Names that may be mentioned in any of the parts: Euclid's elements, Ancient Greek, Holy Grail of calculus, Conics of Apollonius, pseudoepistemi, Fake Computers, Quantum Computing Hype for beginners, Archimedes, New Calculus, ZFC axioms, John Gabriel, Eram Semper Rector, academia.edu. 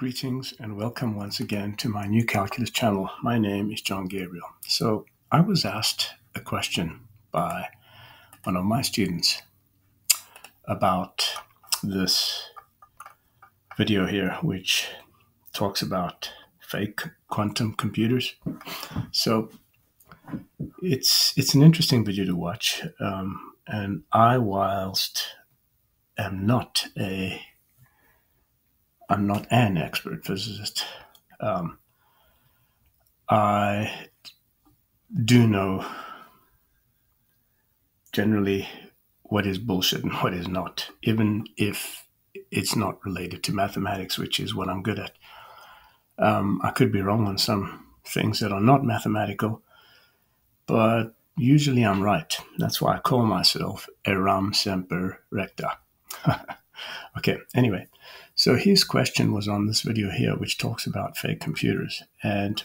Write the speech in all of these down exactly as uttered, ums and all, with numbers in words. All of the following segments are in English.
Greetings and welcome once again to my new calculus channel. My name is John Gabriel. So I was asked a question by one of my students about this video here, which talks about fake quantum computers. So it's it's an interesting video to watch, um, and I, whilst am not a I'm not an expert physicist. Um, I do know generally what is bullshit and what is not, even if it's not related to mathematics, which is what I'm good at. Um, I could be wrong on some things that are not mathematical, but usually I'm right. That's why I call myself Eram Semper Rector. Okay, anyway. So his question was on this video here, which talks about fake computers. And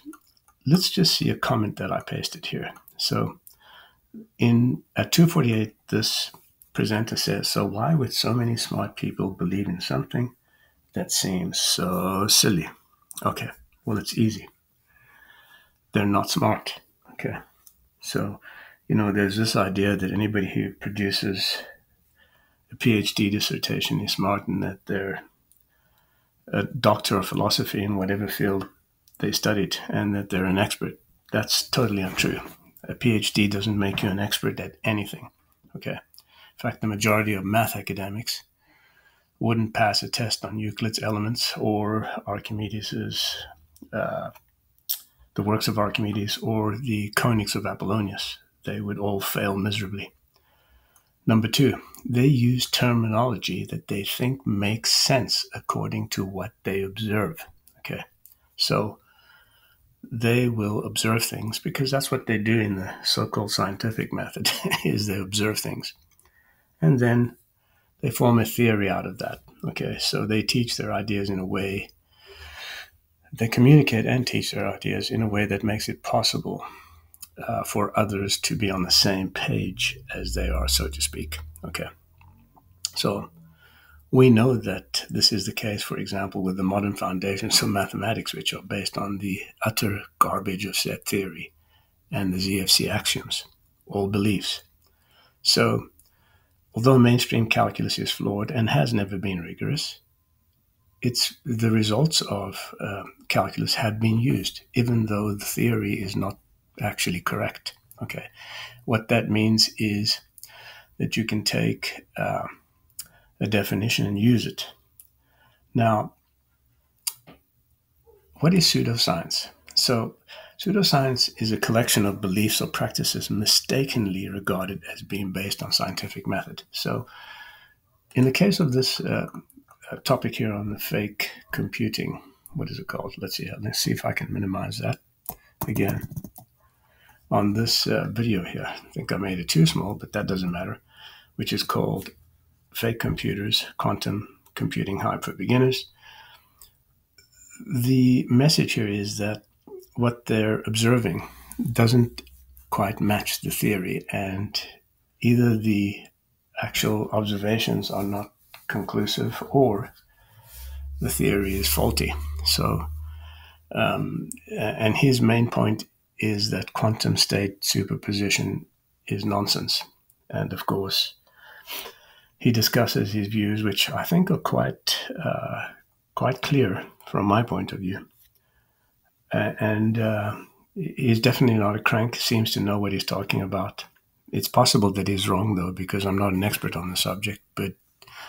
let's just see a comment that I pasted here. So in at two forty-eight, this presenter says, so why would so many smart people believe in something that seems so silly? Okay, well, it's easy. They're not smart. Okay, so, you know, there's this idea that anybody who produces a PhD dissertation is smart and that they're a doctor of philosophy in whatever field they studied and that they're an expert. That's totally untrue. A PhD doesn't make you an expert at anything. Okay. In fact, the majority of math academics wouldn't pass a test on Euclid's elements or Archimedes's, uh, the works of Archimedes or the Conics of Apollonius. They would all fail miserably. Number two, they use terminology that they think makes sense according to what they observe. Okay, so they will observe things because that's what they do in the so-called scientific method, is they observe things. And then they form a theory out of that. Okay, so they teach their ideas in a way, they communicate and teach their ideas in a way that makes it possible Uh, for others to be on the same page as they are, so to speak. Okay. So we know that this is the case, for example, with the modern foundations of mathematics, which are based on the utter garbage of set theory and the Z F C axioms, all beliefs. So although mainstream calculus is flawed and has never been rigorous, it's the results of uh, calculus have been used, even though the theory is not actually correct. Okay, what that means is that you can take uh, a definition and use it. Now, what is pseudoscience? So pseudoscience is a collection of beliefs or practices mistakenly regarded as being based on scientific method. So in the case of this uh, topic here on the fake computing, what is it called? Let's see, let's see if I can minimize that again. On this uh, video here, I think I made it too small, but that doesn't matter, which is called Fake Computers, Quantum Computing Hype for Beginners. The message here is that what they're observing doesn't quite match the theory, and either the actual observations are not conclusive or the theory is faulty. So, um, and his main point is is that quantum state superposition is nonsense. And of course, he discusses his views, which I think are quite uh, quite clear from my point of view. Uh, and uh, he's definitely not a crank, seems to know what he's talking about. It's possible that he's wrong, though, because I'm not an expert on the subject. But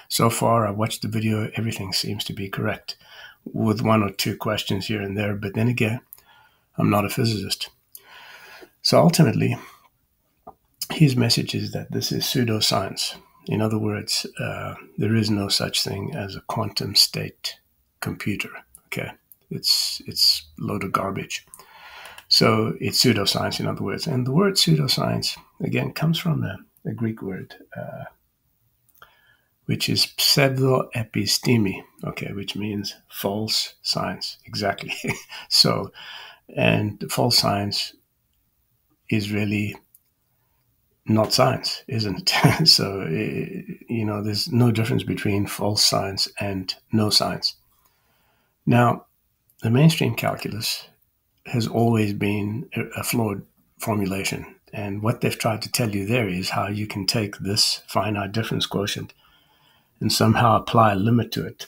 so far, I watched the video, everything seems to be correct, with one or two questions here and there. But then again, I'm not a physicist. So ultimately, his message is that this is pseudoscience. In other words, uh, there is no such thing as a quantum state computer. Okay, it's it's a load of garbage. So it's pseudoscience, in other words. And the word pseudoscience, again, comes from a, a Greek word, uh, which is pseudoepistemi, okay, which means false science, exactly. So, and false science is really not science, isn't it? So, you know, there's no difference between false science and no science. Now, the mainstream calculus has always been a flawed formulation. And what they've tried to tell you there is how you can take this finite difference quotient and somehow apply a limit to it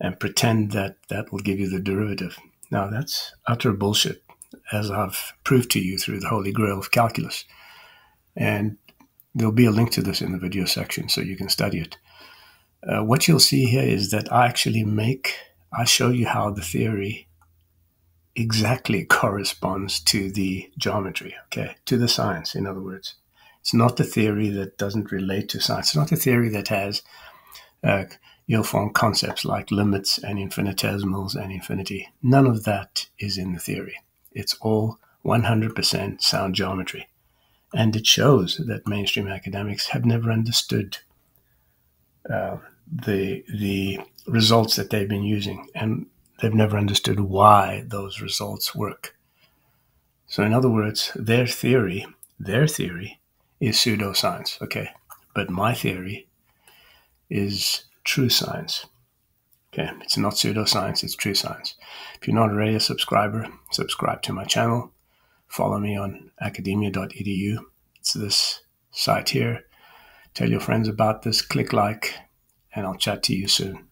and pretend that that will give you the derivative. Now, that's utter bullshit, as I've proved to you through the Holy Grail of calculus. And there'll be a link to this in the video section so you can study it. Uh, what you'll see here is that I actually make, I show you how the theory exactly corresponds to the geometry, okay, to the science, in other words. It's not a theory that doesn't relate to science. It's not a theory that has uh, ill-formed concepts like limits and infinitesimals and infinity. None of that is in the theory. It's all one hundred percent sound geometry. And it shows that mainstream academics have never understood uh, the, the results that they've been using, and they've never understood why those results work. So in other words, their theory, their theory is pseudoscience, okay? But my theory is true science. Okay, it's not pseudoscience, it's true science. If you're not already a subscriber, subscribe to my channel. Follow me on academia dot e d u. It's this site here. Tell your friends about this, click like, and I'll chat to you soon.